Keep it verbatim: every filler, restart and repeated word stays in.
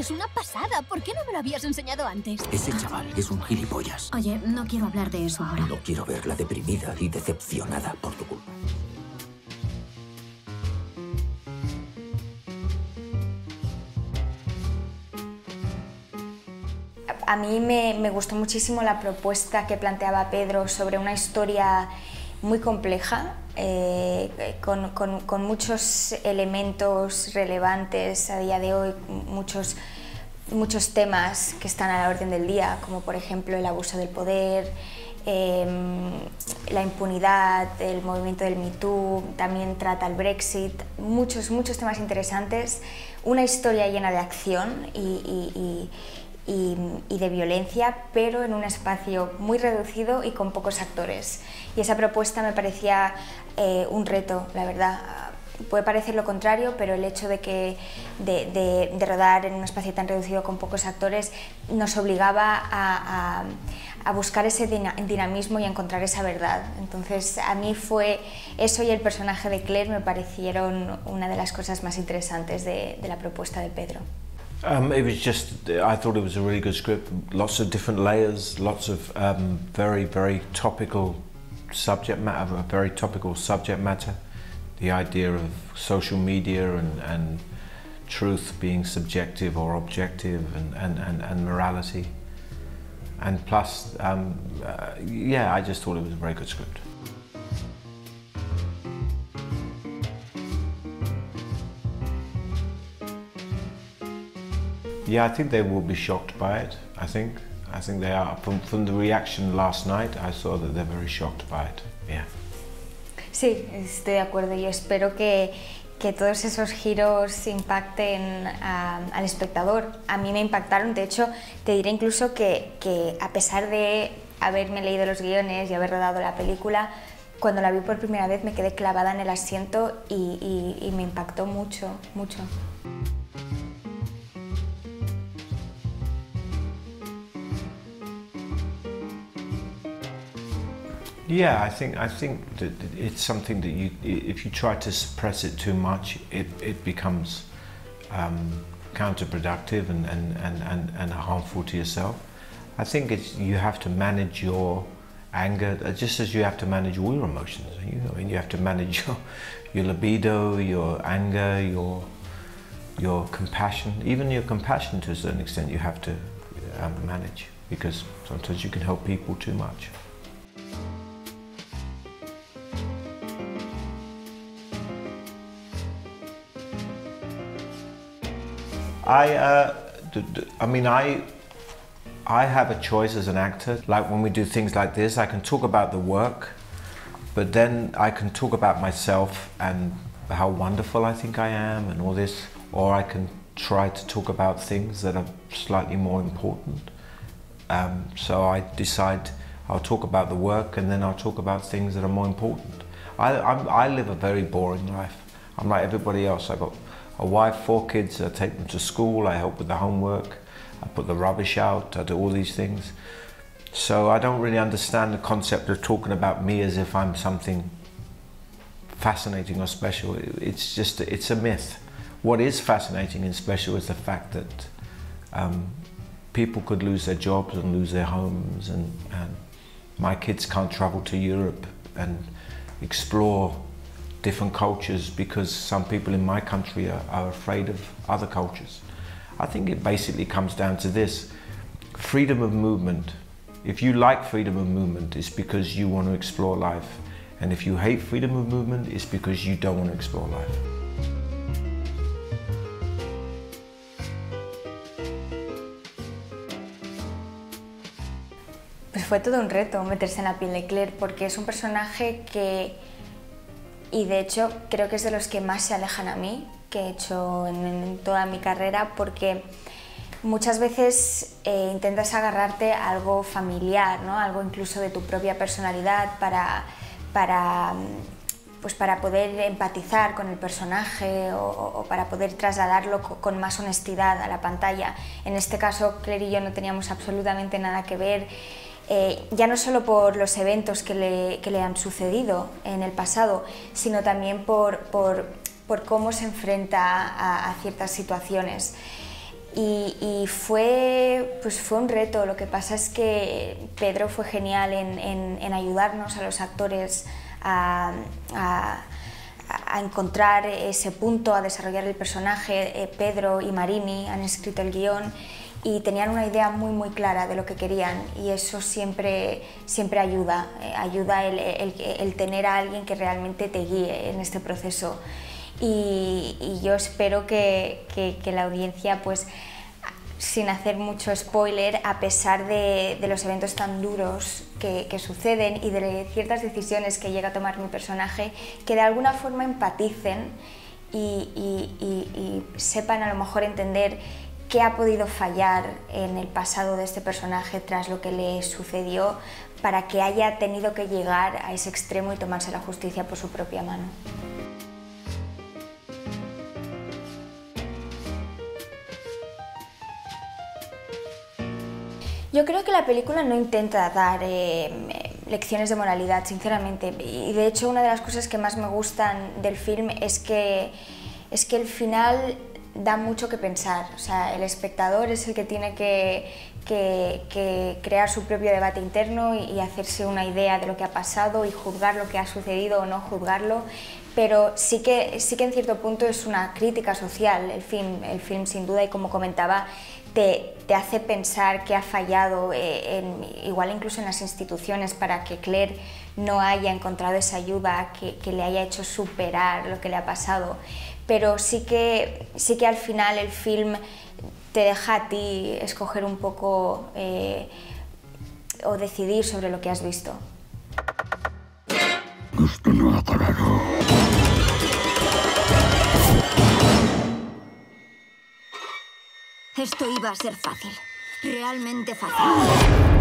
es una pasada. ¿Por qué no me lo habías enseñado antes? Ese chaval es un gilipollas. Oye, no quiero hablar de eso ahora. No quiero verla deprimida y decepcionada por tu culpa. A mí me, me gustó muchísimo la propuesta que planteaba Pedro sobre una historia muy compleja, eh, con, con, con muchos elementos relevantes a día de hoy, muchos, muchos temas que están a la orden del día, como por ejemplo el abuso del poder, eh, la impunidad, el movimiento del Me Too, también trata el Brexit, muchos, muchos temas interesantes, una historia llena de acción y, y, y Y, y de violencia, pero en un espacio muy reducido y con pocos actores. Y esa propuesta me parecía eh, un reto, la verdad. Puede parecer lo contrario, pero el hecho de, que, de, de, de rodar en un espacio tan reducido con pocos actores nos obligaba a, a, a buscar ese dinamismo y a encontrar esa verdad. Entonces, a mí fue eso y el personaje de Claire me parecieron una de las cosas más interesantes de, de la propuesta de Pedro. Um, it was just, I thought it was a really good script, lots of different layers, lots of um, very, very topical subject matter, a very topical subject matter. The idea of social media and, and truth being subjective or objective and, and, and, and morality. And plus, um, uh, yeah, I just thought it was a very good script. Yeah, I think they will be shocked by it. I think, I think they are. From, from the reaction last night, I saw that they're very shocked by it. Yeah. Sí, estoy de acuerdo. Yo espero que que todos esos giros impacten a, al espectador. A mí me impactaron. De hecho, te diré incluso que que a pesar de haberme leído los guiones y haber rodado la película, cuando la vi por primera vez me quedé clavada en el asiento y, y, y me impactó mucho, mucho. Yeah, I think I think that it's something that you, if you try to suppress it too much, it, it becomes um, counterproductive and, and, and, and, and harmful to yourself. I think it's, you have to manage your anger, just as you have to manage all your emotions. You know, I mean, you have to manage your, your libido, your anger, your, your compassion, even your compassion to a certain extent you have to um, manage, because sometimes you can help people too much. I, uh, I mean, I, I have a choice as an actor. Like when we do things like this, I can talk about the work, but then I can talk about myself and how wonderful I think I am and all this, or I can try to talk about things that are slightly more important. Um, so I decide I'll talk about the work and then I'll talk about things that are more important. I, I'm, I live a very boring life. I'm like everybody else. I got a wife, four kids, I take them to school, I help with the homework, I put the rubbish out, I do all these things. So I don't really understand the concept of talking about me as if I'm something fascinating or special. It's just, it's a myth. What is fascinating and special is the fact that um, people could lose their jobs and lose their homes, and, and my kids can't travel to Europe and explore different cultures because some people in my country are, are afraid of other cultures. I think it basically comes down to this: freedom of movement. If you like freedom of movement, it's because you want to explore life, and if you hate freedom of movement, it's because you don't want to explore life. Pues fue todo un reto meterse en la piel de Claire, porque es un personaje que, y de hecho creo que es de los que más se alejan a mí que he hecho en, en toda mi carrera, porque muchas veces eh, intentas agarrarte a algo familiar, ¿no? Algo incluso de tu propia personalidad para, para, pues para poder empatizar con el personaje o, o para poder trasladarlo con más honestidad a la pantalla. En este caso, Claire y yo no teníamos absolutamente nada que ver. Eh, ya no solo por los eventos que le, que le han sucedido en el pasado, sino también por, por, por cómo se enfrenta a, a ciertas situaciones. Y, y fue, pues fue un reto. Lo que pasa es que Pedro fue genial en, en, en ayudarnos a los actores a, a, a encontrar ese punto, a desarrollar el personaje. Eh, Pedro y Marini han escrito el guión y tenían una idea muy muy clara de lo que querían, y eso siempre, siempre ayuda, eh, ayuda el, el, el tener a alguien que realmente te guíe en este proceso. Y, y yo espero que, que, que la audiencia, pues, sin hacer mucho spoiler, a pesar de, de los eventos tan duros que, que suceden y de ciertas decisiones que llega a tomar mi personaje, que de alguna forma empaticen y, y, y, y sepan a lo mejor entender qué ha podido fallar en el pasado de este personaje tras lo que le sucedió, para que haya tenido que llegar a ese extremo y tomarse la justicia por su propia mano. Yo creo que la película no intenta dar eh, lecciones de moralidad, sinceramente, y de hecho una de las cosas que más me gustan del film es que, es que el final da mucho que pensar. O sea, el espectador es el que tiene que, que, que crear su propio debate interno y, y hacerse una idea de lo que ha pasado y juzgar lo que ha sucedido o no juzgarlo, pero sí que, sí que en cierto punto es una crítica social el film, el film sin duda, y como comentaba, Te, te hace pensar que ha fallado, eh, en, igual incluso en las instituciones, para que Claire no haya encontrado esa ayuda que, que le haya hecho superar lo que le ha pasado. Pero sí que, sí que al final el film te deja a ti escoger un poco eh, o decidir sobre lo que has visto. Esto no ha parado. Esto iba a ser fácil, realmente fácil.